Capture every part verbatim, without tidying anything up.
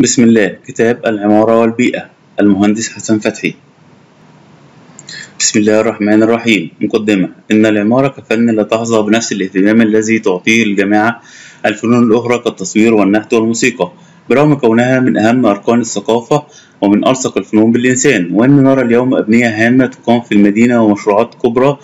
بسم الله. كتاب العمارة والبيئة، المهندس حسن فتحي. بسم الله الرحمن الرحيم. مقدمة. إن العمارة كفن لا تحظى بنفس الاهتمام الذي تعطيه الجامعة الفنون الأخرى كالتصوير والنحت والموسيقى، برغم كونها من أهم أركان الثقافة ومن ألصق الفنون بالإنسان، وإن نرى اليوم أبنية هامة تقام في المدينة ومشروعات كبرى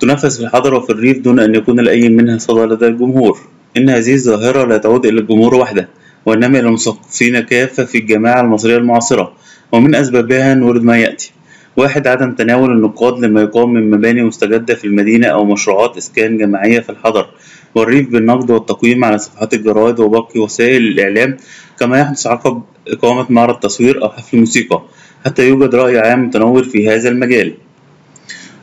تنفذ في الحضر وفي الريف دون أن يكون لأي منها صدى لدى الجمهور. إن هذه الظاهرة لا تعود إلى الجمهور وحده، وإنما إلى المثقفين كافة في الجامعة المصرية المعاصرة، ومن أسبابها نورد ما يأتي. واحد، عدم تناول النقاد لما يقام من مباني مستجدة في المدينة أو مشروعات إسكان جماعية في الحضر والريف بالنقد والتقييم على صفحات الجرائد وباقي وسائل الإعلام، كما يحدث عقب إقامة معرض تصوير أو حفل موسيقى، حتى يوجد رأي عام متنوع في هذا المجال.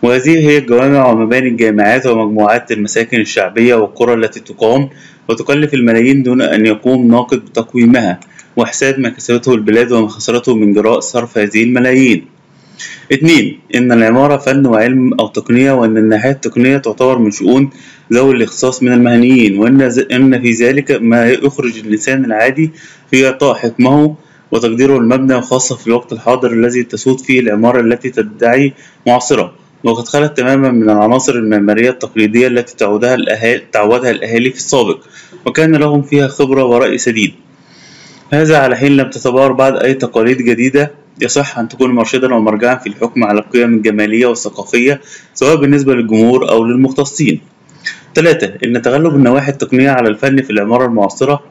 وهذه هي الجوامع ومباني الجامعات ومجموعات المساكن الشعبية والقرى التي تقام وتكلف الملايين دون أن يقوم ناقد بتقويمها وحساب ما كسبته البلاد وما خسرته من جراء صرف هذه الملايين. اثنين، إن العمارة فن وعلم أو تقنية، وأن الناحية التقنية تعتبر من شؤون ذوي الاختصاص من المهنيين، وأن في ذلك ما يخرج الإنسان العادي في إعطاء حكمه وتقديره المبنى، وخاصة في الوقت الحاضر الذي تسود فيه العمارة التي تدعي معاصرة وقد خلت تماما من العناصر المعمارية التقليدية التي تعودها الأهالي, تعودها الأهالي في السابق وكان لهم فيها خبرة ورأي سديد، هذا على حين لم تتبار بعد أي تقاليد جديدة يصح أن تكون مرشدا ومرجعا في الحكم على القيم الجمالية والثقافية، سواء بالنسبة للجمهور أو للمختصين. ثلاثة، إن تغلب النواحي التقنية على الفن في العمارة المعاصرة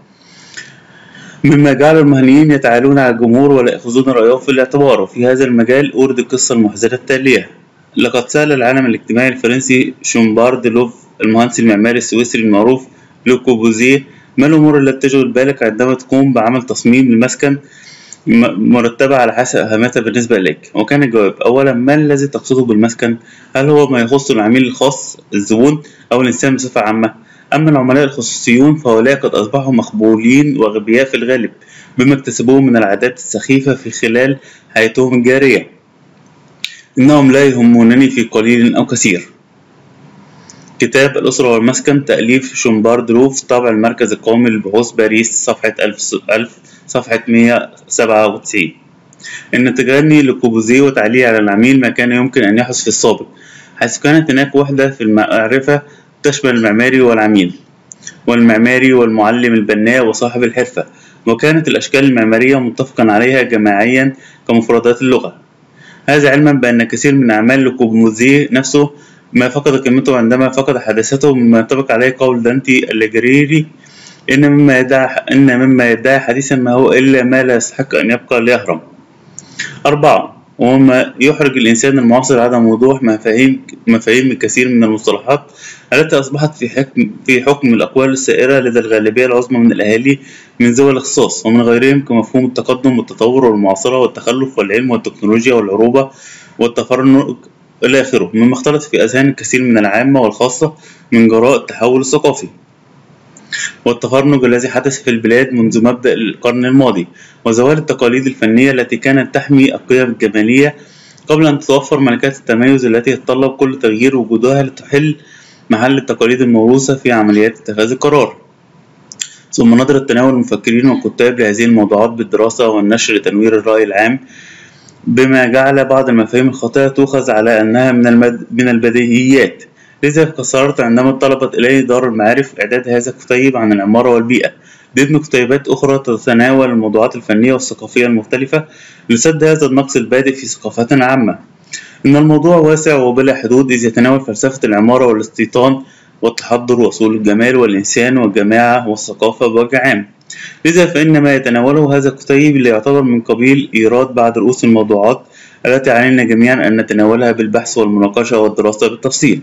مما جعل المهنيين يتعالون على الجمهور ولا يأخذون رأيه في الاعتبار، وفي هذا المجال أورد القصة المحزنة التالية. لقد سأل العالم الاجتماعي الفرنسي شومبارد لوف المهندس المعماري السويسري المعروف لو كوربوزييه ما الأمور التي تشغل بالك عندما تقوم بعمل تصميم لمسكن مرتبة على حسب أهميتها بالنسبة إليك؟ وكان الجواب: أولا، ما الذي تقصده بالمسكن؟ هل هو ما يخص العميل الخاص الزبون أو الإنسان بصفة عامة؟ أما العملاء الخصوصيون فهؤلاء قد أصبحوا مخبولين وأغبياء في الغالب بما اكتسبوه من العادات السخيفة في خلال حياتهم الجارية، إنهم لا يهمونني في قليل أو كثير. كتاب الأسرة والمسكن، تأليف شومبارد لوف، طبع المركز القومي للبحوث باريس، صفحة ألف صفحة مئة وسبعة وتسعين. إن تجني لكوربوزييه وتعليق على العميل ما كان يمكن أن يحدث في السابق، حيث كانت هناك وحدة في المعرفة تشمل المعماري والعميل والمعماري والمعلم البناء وصاحب الحرفة، وكانت الأشكال المعمارية متفقا عليها جماعيا كمفردات اللغة. هذا علما بأن كثير من أعمال لكوربوزييه نفسه ما فقد قيمته عندما فقد حداثته، مما ينطبق عليه قول دانتي اللاجريري: إن مما يدعي إن مما يدعي حديثا ما هو إلا ما لا يستحق أن يبقى ليهرم. أربعة، ومما يحرج الإنسان المعاصر عدم وضوح مفاهيم مفاهيم الكثير من المصطلحات التي أصبحت في حكم في حكم الأقوال السائرة لدى الغالبية العظمى من الأهالي من ذوي الاختصاص ومن غيرهم، كمفهوم التقدم والتطور والمعاصرة والتخلف والعلم والتكنولوجيا والعروبة والتفرج إلى آخره، مما اختلط في أذهان الكثير من العامة والخاصة من جراء التحول الثقافي والتفرج الذي حدث في البلاد منذ مبدأ القرن الماضي، وزوال التقاليد الفنية التي كانت تحمي القيم الجمالية قبل أن تتوفر ملكات التميز التي يتطلب كل تغيير وجودها لتحل محل التقاليد الموروثة في عمليات اتخاذ القرار. ثم نظرة تناول المفكرين والكتاب لهذه الموضوعات بالدراسة والنشر لتنوير الرأي العام، بما جعل بعض المفاهيم الخاطئة تؤخذ على أنها من المد... من البديهيات. لذا قصرت عندما طلبت إليه دار المعارف إعداد هذا الكتيب عن العمارة والبيئة ضمن كتيبات أخرى تتناول الموضوعات الفنية والثقافية المختلفة لسد هذا النقص البادئ في ثقافتنا عامة. إن الموضوع واسع وبلا حدود، إذ يتناول فلسفة العمارة والاستيطان والتحضر وصول الجمال والإنسان والجماعة والثقافة بوجه عام. لذا فإن ما يتناوله هذا الكتيب اللي يعتبر من قبيل إيراد بعض رؤوس الموضوعات التي علينا جميعا أن نتناولها بالبحث والمناقشة والدراسة بالتفصيل،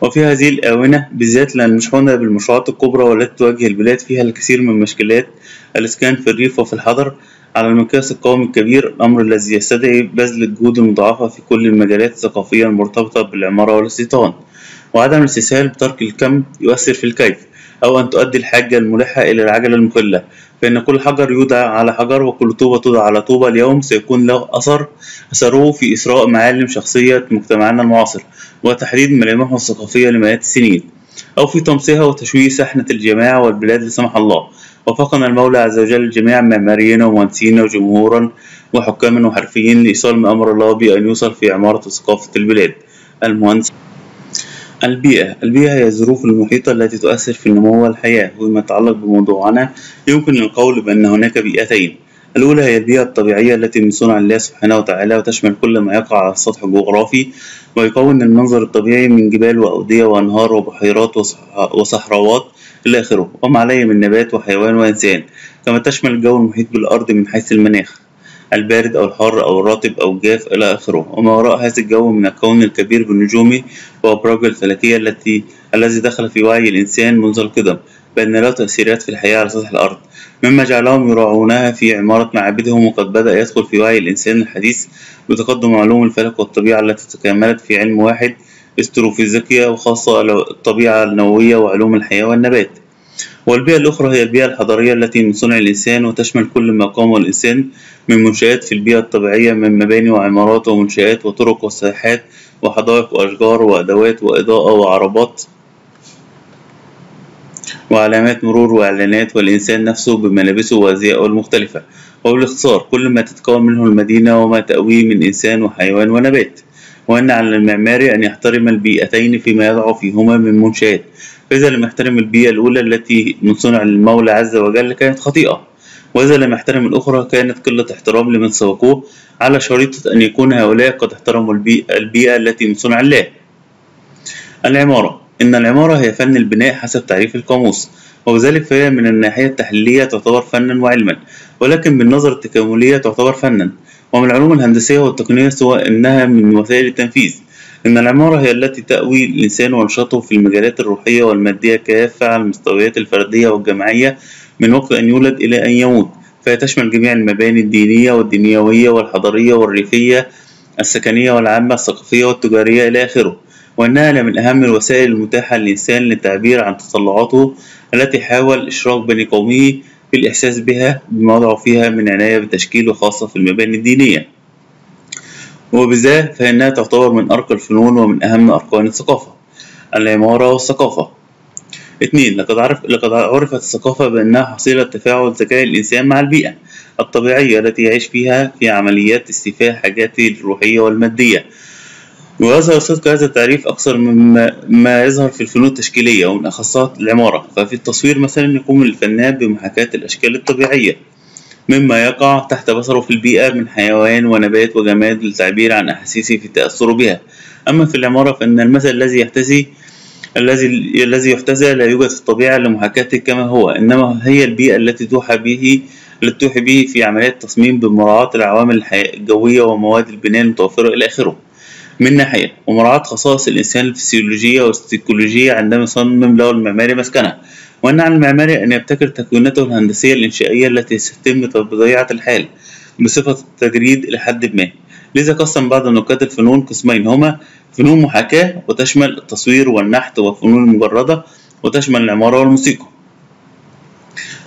وفي هذه الآونة بالذات لأن نشحنها بالمشروعات الكبرى والتي تواجه البلاد فيها الكثير من مشكلات الإسكان في الريف وفي الحضر على المقياس القومي الكبير، الأمر الذي يستدعي بذل الجهود المضاعفة في كل المجالات الثقافية المرتبطة بالعمارة والاستيطان، وعدم الاستسهال بترك الكم يؤثر في الكيف، أو أن تؤدي الحاجة الملحة إلى العجلة المخلة، فإن كل حجر يوضع على حجر وكل طوبة توضع على طوبة اليوم سيكون له أثر أثره في إثراء معالم شخصية مجتمعنا المعاصر وتحديد ملامحه الثقافية لمئات السنين، أو في طمسها وتشويه سحنة الجماعة والبلاد لا سمح الله، وفقنا المولى عز وجل الجميع معماريين ومهندسين وجمهورا وحكاما وحرفيين لإيصال ما أمر الله بأن يوصل في عمارة وثقافة البلاد. المهندس البيئة. البيئة هي الظروف المحيطة التي تؤثر في نمو الحياة. وما يتعلق بموضوعنا يمكن القول بأن هناك بيئتين. الأولى هي البيئة الطبيعية التي من صنع الله سبحانه وتعالى وتشمل كل ما يقع على السطح الجغرافي ويكون المنظر الطبيعي من جبال وأودية وأنهار وبحيرات وصحراوات إلى آخره وما عليه من نبات وحيوان وإنسان، كما تشمل الجو المحيط بالأرض من حيث المناخ البارد أو الحار أو الرطب أو الجاف إلى آخره وما وراء هذا الجو من الكون الكبير بالنجوم وأبراج الفلكية التي الذي دخل في وعي الإنسان منذ القدم بأن له تأثيرات في الحياة على سطح الأرض، مما جعلهم يراعونها في عمارة معابدهم. وقد بدأ يدخل في وعي الإنسان الحديث بتقدم علوم الفلك والطبيعة التي تكاملت في علم واحد استروفيزيقيا وخاصة الطبيعة النووية وعلوم الحياة والنبات. والبيئة الأخرى هي البيئة الحضرية التي من صنع الإنسان وتشمل كل ما قامه الإنسان من منشآت في البيئة الطبيعية من مباني وعمارات ومنشآت وطرق وساحات وحدائق وأشجار وأدوات وإضاءة وعربات وعلامات مرور وإعلانات والإنسان نفسه بملابسه وأزيائه المختلفة، وبالاختصار كل ما تتكون منه المدينة وما تأويه من إنسان وحيوان ونبات. وأن على المعماري أن يحترم البيئتين فيما يضع فيهما من منشآت، فإذا لم يحترم البيئة الأولى التي من صنع المولى عز وجل كانت خطيئة، وإذا لم يحترم الأخرى كانت قلة احترام لمن سبقوه، على شريطة أن يكون هؤلاء قد احترموا البيئة التي من صنع الله. العمارة. إن العمارة هي فن البناء حسب تعريف القاموس، وبذلك فهي من الناحية التحليلية تعتبر فنا وعلما، ولكن بالنظر التكاملية تعتبر فنا، ومن العلوم الهندسية والتقنية سوى أنها من وسائل التنفيذ. إن العمارة هي التي تأوي الإنسان ونشاطه في المجالات الروحية والمادية كافة على المستويات الفردية والجماعية من وقت أن يولد إلى أن يموت، فهي تشمل جميع المباني الدينية والدنيوية والحضرية والريفية السكنية والعامة الثقافية والتجارية إلى آخره. وأنها من أهم الوسائل المتاحة للإنسان للتعبير عن تطلعاته التي حاول إشراك بني قومه بالإحساس بها بما وضعوا فيها من عناية بتشكيل وخاصة في المباني الدينية، وبذلك فإنها تعتبر من أرقى الفنون ومن أهم أركان الثقافة. العمارة والثقافة. اثنين. لقد عرف لقد عرفت الثقافة بأنها حصيلة تفاعل ذكاء الإنسان مع البيئة الطبيعية التي يعيش فيها في عمليات استيفاء حاجاته الروحية والمادية. ويظهر صدق هذا التعريف أكثر مما ما يظهر في الفنون التشكيلية ومن أخصها العمارة، ففي التصوير مثلا يقوم الفنان بمحاكاة الأشكال الطبيعية مما يقع تحت بصره في البيئة من حيوان ونبات وجماد للتعبير عن أحاسيسه في تأثره بها. أما في العمارة فإن المثل الذي يحتذي الذي الذي يحتذى لا يوجد في الطبيعة لمحاكاته كما هو، إنما هي البيئة التي توحى به التي توحى به في عمليات التصميم بمراعاة العوامل الجوية ومواد البناء المتوفرة إلى آخره. من ناحية ومراعاة خصائص الإنسان الفسيولوجية والسيكولوجية عندما يصمم له المعماري مسكنه. وأن على المعماري أن يبتكر تكويناته الهندسية الإنشائية التي ستتم بطبيعة الحال بصفة التجريد إلى حد ما. لذا قسم بعض نقاد الفنون قسمين هما فنون محاكاة وتشمل التصوير والنحت والفنون المجردة وتشمل العمارة والموسيقى.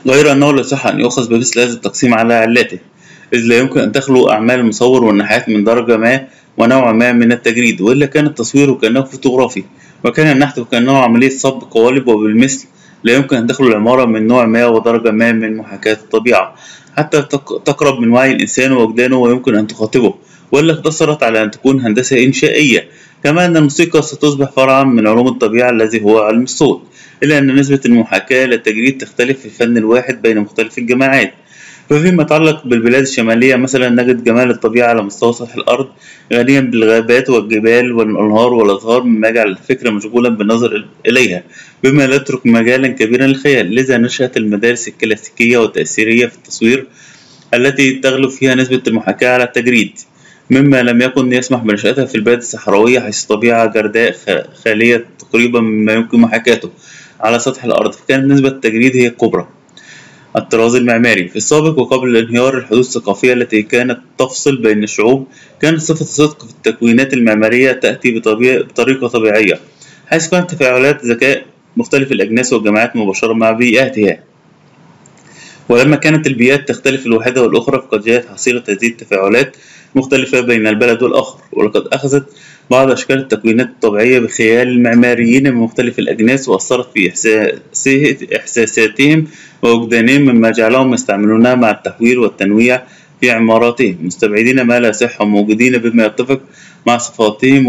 غير أنه لا يصح أن يؤخذ بمثل هذا التقسيم على علاته، إذ لا يمكن أن تخلو أعمال المصور والنحات من درجة ما ونوع ما من التجريد، وإلا كان التصوير وكأنه فوتوغرافي وكان النحت وكأنه عملية صب قوالب، وبالمثل لا يمكن أن تخلو العمارة من نوع ما ودرجة ما من محاكاة الطبيعة حتى تقرب من وعي الإنسان ووجدانه ويمكن أن تخاطبه، وإلا اقتصرت على أن تكون هندسة إنشائية. كما أن الموسيقى ستصبح فرعا من علوم الطبيعة الذي هو علم الصوت، إلا أن نسبة المحاكاة للتجريد تختلف في الفن الواحد بين مختلف الجماعات. ففيما يتعلق بالبلاد الشمالية مثلا نجد جمال الطبيعة على مستوى سطح الأرض غنيا بالغابات والجبال والأنهار والأزهار، مما جعل الفكرة مشغولا بالنظر إليها بما لا يترك مجالا كبيرا للخيال. لذا نشأت المدارس الكلاسيكية والتأثيرية في التصوير التي تغلب فيها نسبة المحاكاة على التجريد، مما لم يكن يسمح بنشأتها في البلاد الصحراوية حيث الطبيعة جرداء خالية تقريبا مما يمكن محاكاته على سطح الأرض، فكانت نسبة التجريد هي الكبرى. الطراز المعماري. في السابق وقبل انهيار الحدود الثقافية التي كانت تفصل بين الشعوب، كانت صفة الصدق في التكوينات المعمارية تأتي بطريقة طبيعية، حيث كانت تفاعلات ذكاء مختلف الأجناس والجماعات مباشرة مع بيئاتها، ولما كانت البيئات تختلف الواحدة والأخرى فقد جاءت حصيلة هذه التفاعلات مختلفة بين البلد والآخر، ولقد أخذت بعض أشكال التكوينات الطبيعية بخيال المعماريين من مختلف الأجناس، وأثرت في إحساساتهم ووجدانهم مما جعلهم يستعملونها مع التحوير والتنويع في عماراتهم، مستبعدين ما لا صحة وموجدين بما يتفق مع صفاتهم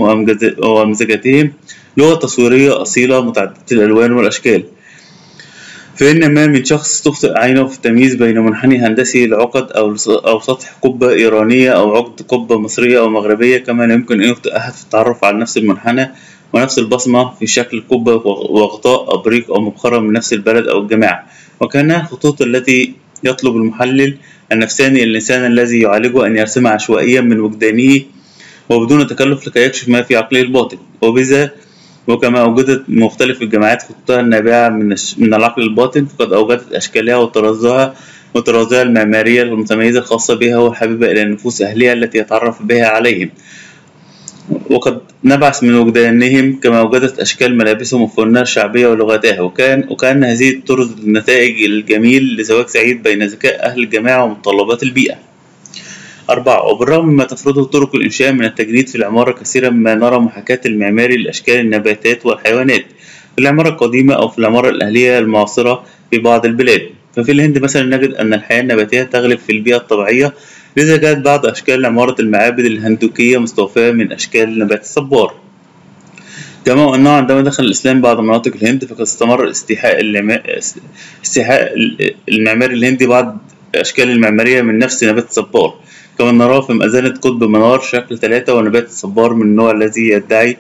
وأمزجتهم لغة تصويرية أصيلة متعددة الألوان والأشكال. فإن ما من شخص تخطئ عينه في التمييز بين منحني هندسي لعقد أو سطح قبة إيرانية أو عقد قبة مصرية أو مغربية، كما لا يمكن أن يخطئ أحد في التعرف على نفس المنحنى ونفس البصمة في شكل قبة وغطاء أبريق أو مبخرة من نفس البلد أو الجماعة، وكأنها الخطوط التي يطلب المحلل النفساني الإنسان الذي يعالجه أن يرسمها عشوائيا من وجدانه وبدون تكلف لكي يكشف ما في عقله الباطن. وبذا وكما أوجدت مختلف الجماعات خطها النابعة من العقل الباطن، فقد أوجدت أشكالها وطرازها وطرازها المعمارية المتميزة الخاصة بها والحبيبة إلى نفوس أهلها التي يتعرف بها عليهم، وقد نبعث من وجدانهم كما أوجدت أشكال ملابسهم وفنونها الشعبية ولغاتها. وكان وكأن هذه ترز النتائج الجميل لزواج سعيد بين ذكاء أهل الجماعة ومتطلبات البيئة. أربعة. وبالرغم مما تفرضه طرق الإنشاء من التجديد في العمارة كثيرا ما نرى محاكاة المعماري لأشكال النباتات والحيوانات في العمارة القديمة أو في العمارة الأهلية المعاصرة في بعض البلاد. ففي الهند مثلا نجد أن الحياة النباتية تغلب في البيئة الطبيعية، لذا كانت بعض أشكال عمارة المعابد الهندوكية مستوفاة من أشكال نبات الصبار. كما أنه عندما دخل الإسلام بعض مناطق الهند فقد استمر استيحاء المعماري الهندي بعض أشكال المعمارية من نفس نبات الصبار، كما نراه في مأذنة قطب منار شكل ثلاثة ونبات الصبار من النوع الذي يدعي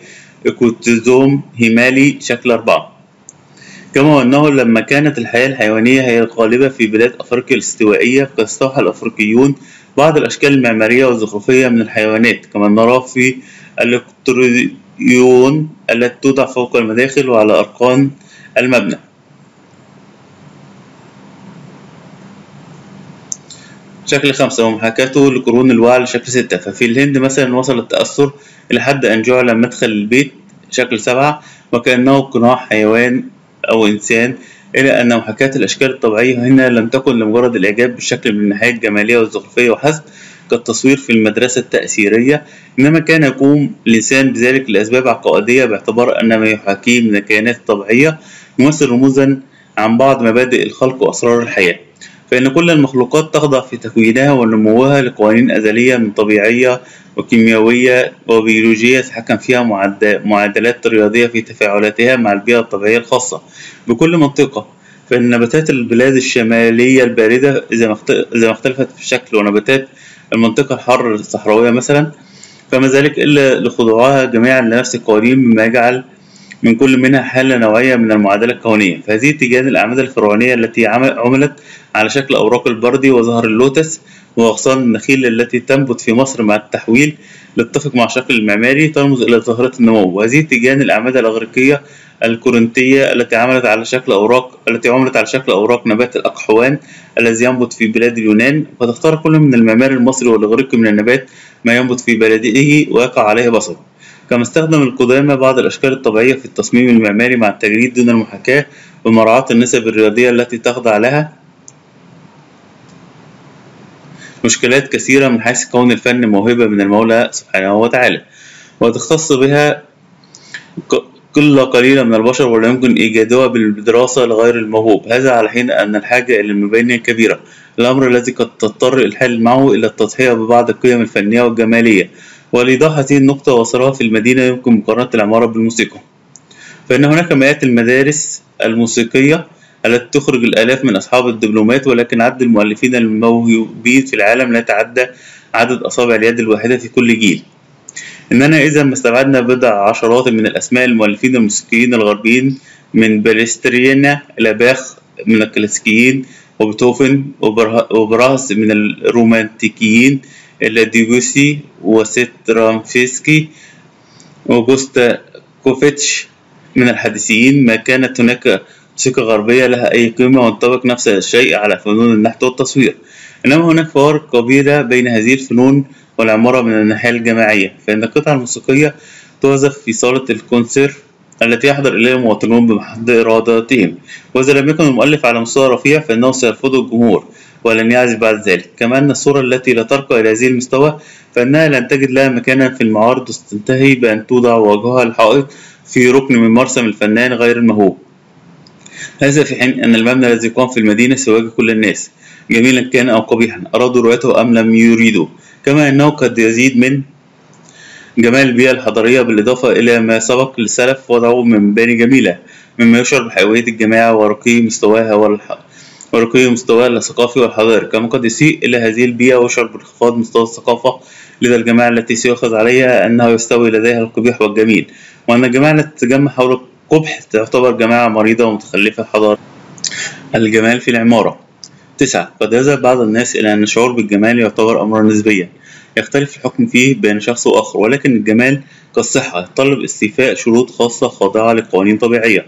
إيكوتيزوم هيمالي شكل أربعة. كما أنه لما كانت الحياة الحيوانية هي الغالبة في بلاد أفريقيا الاستوائية فقد استوحى الأفريقيون بعض الأشكال المعمارية والزخرفية من الحيوانات، كما نراه في الإلكتريون التي توضع فوق المداخل وعلى أركان المبنى. شكل خمسة. ومحاكاته لقرون الوعي شكل ستة. ففي الهند مثلا وصل التأثر إلى حد أن جعل مدخل البيت شكل سبعة وكأنه قناع حيوان أو إنسان، إلى أن محاكاة الأشكال الطبيعية هنا لم تكن لمجرد الإعجاب بالشكل من الناحية الجمالية والزخرفية وحسب كالتصوير في المدرسة التأثيرية، إنما كان يقوم الإنسان بذلك لأسباب عقائدية باعتبار أن ما يحاكيه من الكائنات الطبيعية يمثل رموزا عن بعض مبادئ الخلق وأسرار الحياة. فإن كل المخلوقات تخضع في تكوينها ونموها لقوانين أزلية من طبيعية وكيميائية وبيولوجية تحكم فيها معادلات رياضية في تفاعلاتها مع البيئة الطبيعية الخاصة بكل منطقة. فإن نباتات البلاد الشمالية الباردة إذا ما اختلفت في الشكل ونباتات المنطقة الحارة الصحراوية مثلا فما ذلك إلا لخضوعها جميعا لنفس القوانين، مما يجعل من كل منها حالة نوعية من المعادلة الكونية. فهذه تجاد الأعمدة الفرعونية التي عملت على شكل أوراق البردي وزهر اللوتس وأغصان النخيل التي تنبت في مصر مع التحويل لتتفق مع شكل المعماري ترمز إلى ظاهرة النمو. وهذه تجاد الأعمدة الأغريقية الكورنتية التي عملت على شكل أوراق التي عملت على شكل أوراق نبات الأقحوان الذي ينبت في بلاد اليونان، فتختار كل من المعماري المصري والأغريقي من النبات ما ينبت في بلده ويقع عليه بصر. كما استخدم القدامى بعض الأشكال الطبيعية في التصميم المعماري مع التجريد دون المحاكاة ومراعاة النسب الرياضية التي تخضع لها مشكلات كثيرة من حيث كون الفن موهبة من المولى سبحانه وتعالى وتختص بها قلة قليلة من البشر ولا يمكن إيجادها بالدراسة لغير الموهوب، هذا على حين أن الحاجة إلى المباني كبيرة، الأمر الذي قد تضطر الحال معه إلى التضحية ببعض القيم الفنية والجمالية. ولإيضاح هذه النقطة وصلها في المدينة يمكن مقارنة العمارة بالموسيقى، فإن هناك مئات المدارس الموسيقية التي تخرج الآلاف من أصحاب الدبلومات، ولكن عدد المؤلفين الموهوبين في العالم لا يتعدى عدد أصابع اليد الواحدة في كل جيل. إننا إذا ما استبعدنا بضع عشرات من الأسماء المؤلفين الموسيقيين الغربيين من بلسترينا إلى باخ من الكلاسيكيين وبيتهوفن وبراهمس من الرومانتيكيين إلى ديجوسي وسترامفيسكي وجوستا كوفيتش من الحديثيين، ما كانت هناك موسيقى غربية لها أي قيمة وانطبق نفس الشيء على فنون النحت والتصوير. إنما هناك فوارق كبيرة بين هذه الفنون والعمارة من الناحية الجماعية، فإن القطعة الموسيقية تعزف في صالة الكونسير التي يحضر إليها المواطنون بمحض إرادتهم، وإذا لم يكن المؤلف على مستوى رفيع فإنه سيرفضه الجمهور، ولم يعزف بعد ذلك. كما أن الصورة التي لا ترقى إلى هذه المستوى فإنها لن تجد لها مكانا في المعارض، وستنتهي بأن توضع وجهها الحائط في ركن من مرسم الفنان غير الموهوب. هذا في حين أن المبنى الذي يقام في المدينة سيواجه كل الناس، جميلا كان أو قبيحا، أرادوا رؤيته أم لم يريدوا، كما أنه قد يزيد من جمال البيئة الحضرية بالإضافة إلى ما سبق للسلف وضعه من مباني جميلة، مما يشعر بحيوية الجماعة ورقي مستواها والحق. ورقي مستوى الثقافي والحضاري، كما قد يسيء إلى هذه البيئة ويشعر بانخفاض مستوى الثقافة لدى الجماعة التي سيؤخذ عليها أنه يستوي لديها القبيح والجميل، وأن الجماعة التي تتجمع حول القبح تعتبر جماعة مريضة ومتخلفة حضاريا. الجمال في العمارة تسعة. قد يذهب بعض الناس إلى أن الشعور بالجمال يعتبر أمرا نسبيا، يختلف الحكم فيه بين شخص وآخر، ولكن الجمال كالصحة يتطلب استيفاء شروط خاصة خاضعة لقوانين طبيعية.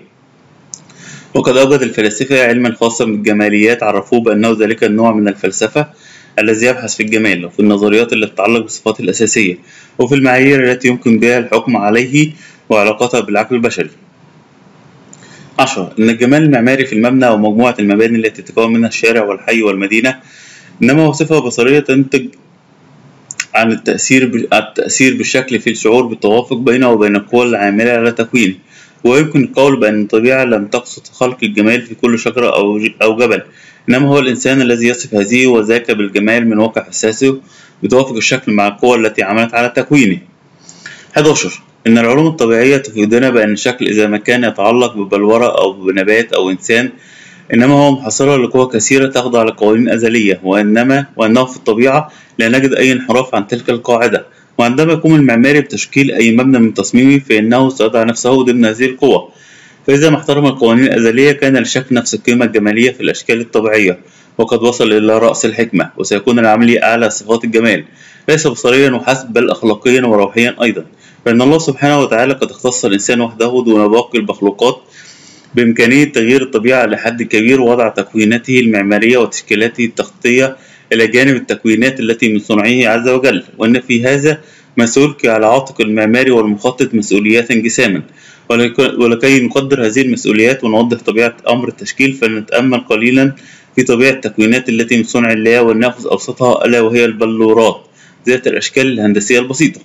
وقد أوجد الفلاسفة علما خاصا بالجماليات عرفوه بأنه ذلك النوع من الفلسفة الذي يبحث في الجمال وفي النظريات التي تتعلق بالصفات الأساسية وفي المعايير التي يمكن بها الحكم عليه وعلاقتها بالعقل البشري. عشرة. إن الجمال المعماري في المبنى ومجموعة المباني التي تتكون منها الشارع والحي والمدينة إنما صفة بصرية تنتج عن التأثير بالشكل في الشعور بالتوافق بينه وبين القوى العاملة على تكوينه، ويمكن القول بأن الطبيعة لم تقصد خلق الجمال في كل شجرة أو جبل، إنما هو الإنسان الذي يصف هذه وذاك بالجمال من واقع حساسه بتوافق الشكل مع القوى التي عملت على تكوينه. أحد عشر. إن العلوم الطبيعية تفيدنا بأن الشكل إذا ما كان يتعلق ببلورة أو بنبات أو إنسان إنما هو محصلة لقوى كثيرة تخضع لقوانين أزلية، وإنما وأنه في الطبيعة لا نجد أي انحراف عن تلك القاعدة، وعندما يقوم المعماري بتشكيل أي مبنى من تصميمه فإنه سيضع نفسه ضمن هذه القوى، فإذا ما احترم القوانين الأزلية كان للشكل نفس القيمة الجمالية في الأشكال الطبيعية، وقد وصل إلى رأس الحكمة، وسيكون العملي أعلى صفات الجمال ليس بصريا وحسب بل أخلاقيا وروحيا أيضا، فإن الله سبحانه وتعالى قد اختص الإنسان وحده دون باقي المخلوقات بإمكانية تغيير الطبيعة لحد كبير ووضع تكويناته المعمارية وتشكيلاته التخطيطية إلى جانب التكوينات التي من صنعه عز وجل، وأن في هذا ما سيلقي على عاتق المعماري والمخطط مسؤوليات جساما، ولكي نقدر هذه المسؤوليات ونوضح طبيعة أمر التشكيل فلنتأمل قليلا في طبيعة التكوينات التي من صنع الله ولنأخذ أبسطها ألا وهي البلورات ذات الأشكال الهندسية البسيطة.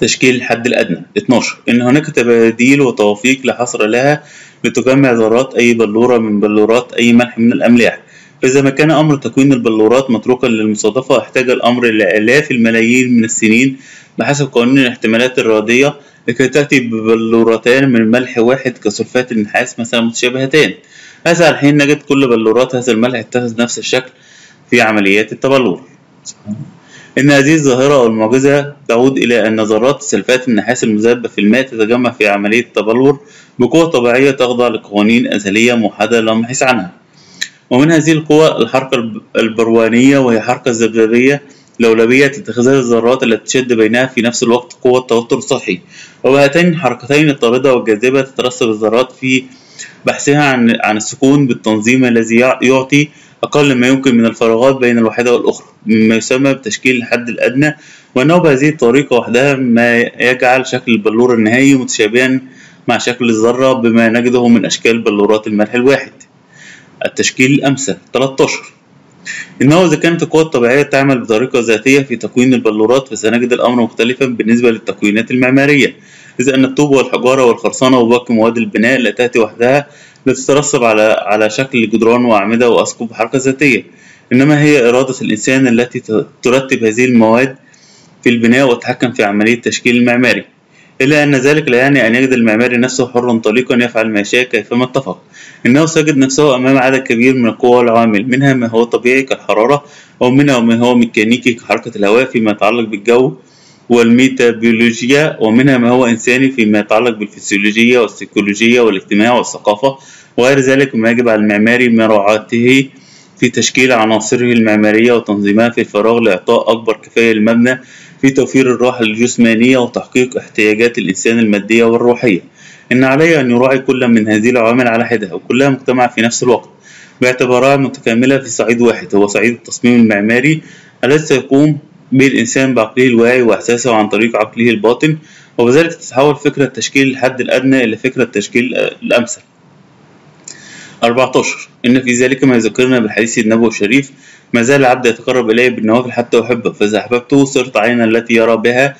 تشكيل الحد الأدنى. اثنا عشر. إن هناك تباديل وتوافيق لا حصر لها لتجمع ذرات أي بلورة من بلورات أي ملح من الأملاح، فإذا ما كان أمر تكوين البلورات متروكا للمصادفة احتاج الأمر إلى آلاف الملايين من السنين بحسب قانون الاحتمالات الرياضية لكي تأتي ببلورتان من ملح واحد كسلفات النحاس مثلا متشابهتان، هذا على حين نجد كل بلورات هذا الملح اتخذ نفس الشكل في عمليات التبلور. إن هذه الظاهرة أو المعجزة تعود إلى أن ذرات سلفات النحاس المذابة في الماء تتجمع في عملية التبلور بقوة طبيعية تخضع لقوانين أزلية موحدة لا مبحث عنها، ومن هذه القوى الحركة البروانية وهي حركة ذبذبية لولبية لاتخاذ الذرات التي تشد بينها في نفس الوقت قوة توتر سطحي، وبهاتين الحركتين الطاردة والجاذبة تترسب الذرات في بحثها عن عن السكون بالتنظيم الذي يعطي أقل ما يمكن من الفراغات بين الواحدة والأخرى مما يسمى بتشكيل الحد الأدنى، وأنه بهذه الطريقة وحدها ما يجعل شكل البلور النهائي متشابها مع شكل الذرة بما نجده من أشكال بلورات الملح الواحد. التشكيل الأمثل. ثلاثة عشر. إنه إذا كانت القوى الطبيعية تعمل بطريقة ذاتية في تكوين البلورات فسنجد الأمر مختلفا بالنسبة للتكوينات المعمارية، إذ أن الطوب والحجارة والخرسانة وباقي مواد البناء التي تأتي وحدها لا تترسب على على شكل جدران وأعمدة وأسقف بحركة ذاتية، إنما هي إرادة الإنسان التي ترتب هذه المواد في البناء وتتحكم في عملية التشكيل المعماري، إلا أن ذلك لا يعني أن يجد المعماري نفسه حرا طليقا يفعل ما شاء كيفما اتفق، إنه سيجد نفسه أمام عدد كبير من القوى والعوامل، منها ما هو طبيعي كالحرارة ومنها ما هو ميكانيكي كحركة الهواء فيما يتعلق بالجو والميتابيولوجيا، ومنها ما هو إنساني فيما يتعلق بالفسيولوجيا والسيكولوجيا والاجتماع والثقافة وغير ذلك ما يجب على المعماري مراعاته في تشكيل عناصره المعمارية وتنظيمها في الفراغ لإعطاء أكبر كفاية للمبنى في توفير الراحة الجسمانية وتحقيق احتياجات الإنسان المادية والروحية. إن عليه أن يراعي كل من هذه العوامل على حدة وكلها مجتمعة في نفس الوقت باعتبارها متكاملة في صعيد واحد هو صعيد التصميم المعماري الذي سيقوم به الإنسان بعقله الواعي وإحساسه عن طريق عقله الباطن، وبذلك تتحول فكرة تشكيل الحد الأدنى إلى فكرة تشكيل الأمثل. أربعة عشر. إن في ذلك ما يذكرنا بالحديث النبوي الشريف: ما زال العبد يتقرب إلي بالنوافل حتى أحبه، فإذا أحببته صرت عينا التي يرى بها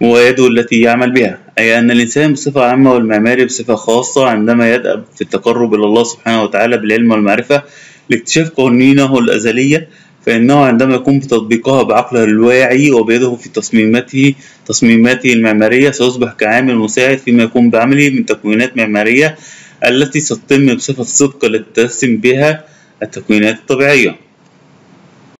ويده التي يعمل بها. أي أن الإنسان بصفة عامة والمعماري بصفة خاصة عندما يدأب في التقرب إلى الله سبحانه وتعالى بالعلم والمعرفة لاكتشاف قوانينه الأزلية، فإنه عندما يقوم بتطبيقها بعقله الواعي وبيده في تصميماته تصميماته المعمارية سيصبح كعامل مساعد فيما يقوم بعمله من تكوينات معمارية التي ستتم بصفة صدق لتتسم بها التكوينات الطبيعية.